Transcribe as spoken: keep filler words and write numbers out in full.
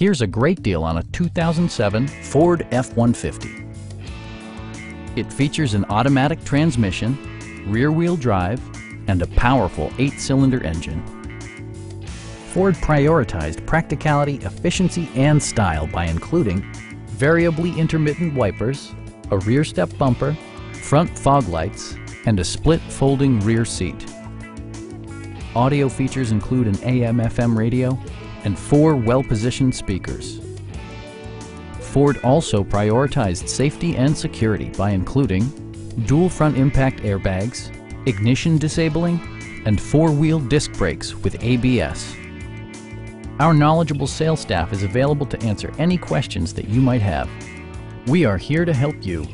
Here's a great deal on a two thousand seven Ford F one fifty. It features an automatic transmission, rear-wheel drive, and a powerful eight-cylinder engine. Ford prioritized practicality, efficiency, and style by including variably intermittent wipers, a rear step bumper, front fog lights, and a split folding rear seat. Audio features include an A M F M radio and four well-positioned speakers. Ford also prioritized safety and security by including dual front impact airbags, ignition disabling, and four-wheel disc brakes with A B S. Our knowledgeable sales staff is available to answer any questions that you might have. We are here to help you.